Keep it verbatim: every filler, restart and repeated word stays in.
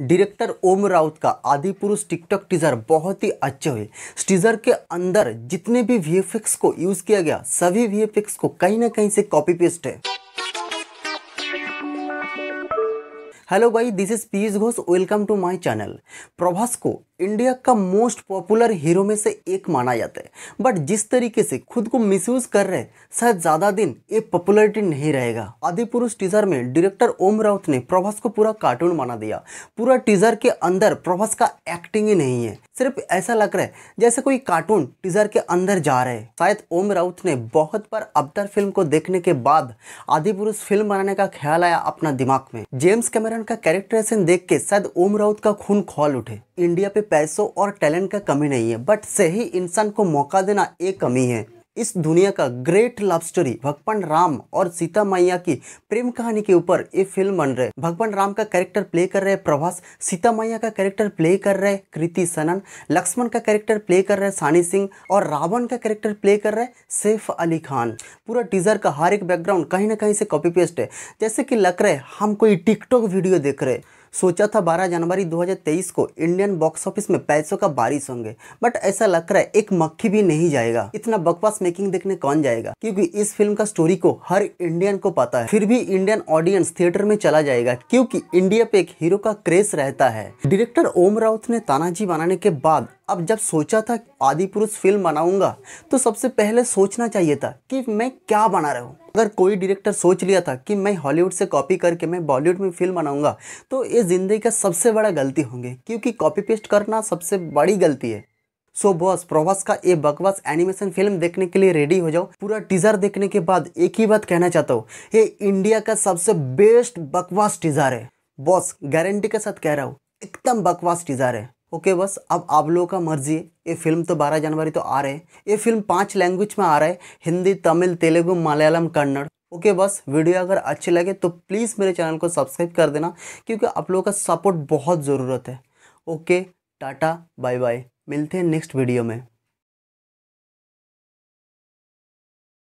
Director Om Raut का Adipurush TikTok teaser बहुत ही अच्छे हुए। टीजर के अंदर जितने भी वीएफएक्स को यूज किया गया सभी वीएफएक्स को कहीं ना कहीं से कॉपी पेस्ट है। हेलो भाई, this is Piyush Ghosh, welcome to my channel. Prabhas को इंडिया का मोस्ट पॉपुलर हीरो में से एक माना जाता है, बट जिस तरीके से खुद को मिसयूज कर रहे शायद ज्यादा दिन ये पॉपुलरिटी नहीं रहेगा। आदिपुरुष टीजर में डायरेक्टर ओम राउत ने प्रभास को पूरा कार्टून बना दिया। पूरा टीजर के अंदर प्रभास का एक्टिंग ही नहीं है, सिर्फ ऐसा लग रहा है जैसे कोई कार्टून टीजर के अंदर जा रहे। शायद ओम राउत ने बहुत बार अवतार फिल्म को देखने के बाद आदिपुरुष फिल्म बनाने का ख्याल आया अपना दिमाग में। जेम्स कैमरन का कैरेक्टराइजेशन देख के शायद ओम राउत का खून खौल उठे। इंडिया पे पैसों और टैलेंट का कमी नहीं है, बट सही इंसान को मौका देना एक कमी है। इस दुनिया का ग्रेट लव स्टोरी भगवान राम और सीता मैया की प्रेम कहानी के ऊपर ये फिल्म बन रहे। भगवान राम का कैरेक्टर प्ले कर रहे प्रभास, सीता मैया का कैरेक्टर प्ले कर रहे कृति सनन, लक्ष्मण का कैरेक्टर प्ले कर रहे सनी सिंह और रावण का कैरेक्टर प्ले कर रहे सैफ अली खान। पूरा टीजर का हर एक बैकग्राउंड कहीं ना कहीं से कॉपी पेस्ट है, जैसे कि लग रहे हम कोई टिकटॉक वीडियो देख रहे। सोचा था बारह जनवरी दो हज़ार तेईस को इंडियन बॉक्स ऑफिस में पैसों का बारिश होंगे, बट ऐसा लग रहा है एक मक्खी भी नहीं जाएगा। इतना बकवास मेकिंग देखने कौन जाएगा, क्योंकि इस फिल्म का स्टोरी को हर इंडियन को पता है। फिर भी इंडियन ऑडियंस थिएटर में चला जाएगा, क्योंकि इंडिया पे एक हीरो का क्रेज रहता है। डायरेक्टर ओम राउत ने तानाजी बनाने के बाद अब जब सोचा था आदिपुरुष फिल्म बनाऊंगा, तो सबसे पहले सोचना चाहिए था कि मैं क्या बना रहा हूँ। अगर कोई डायरेक्टर सोच लिया था कि मैं हॉलीवुड से कॉपी करके मैं बॉलीवुड में फिल्म बनाऊंगा, तो ये जिंदगी का सबसे बड़ा गलती होंगे, क्योंकि कॉपी पेस्ट करना सबसे बड़ी गलती है। सो बॉस, प्रभास का ये बकवास एनिमेशन फिल्म देखने के लिए रेडी हो जाओ। पूरा टीजर देखने के बाद एक ही बात कहना चाहता हूँ, ये इंडिया का सबसे बेस्ट बकवास टीजर है। बॉस, गारंटी के साथ कह रहा हूँ, एकदम बकवास टीजर है। ओके okay, बस अब आप लोगों का मर्जी है। ये फिल्म तो बारह जनवरी तो आ रहे हैं। ये फिल्म पांच लैंग्वेज में आ रहा है, हिंदी, तमिल, तेलुगु, मलयालम, कन्नड़। ओके okay, बस वीडियो अगर अच्छी लगे तो प्लीज़ मेरे चैनल को सब्सक्राइब कर देना, क्योंकि आप लोगों का सपोर्ट बहुत ज़रूरत है। Okay okay, tata bye bye, मिलते हैं नेक्स्ट वीडियो में।